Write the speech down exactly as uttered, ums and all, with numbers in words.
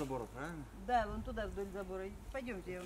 забора, правильно? Да, вон туда вдоль забора. Пойдемте.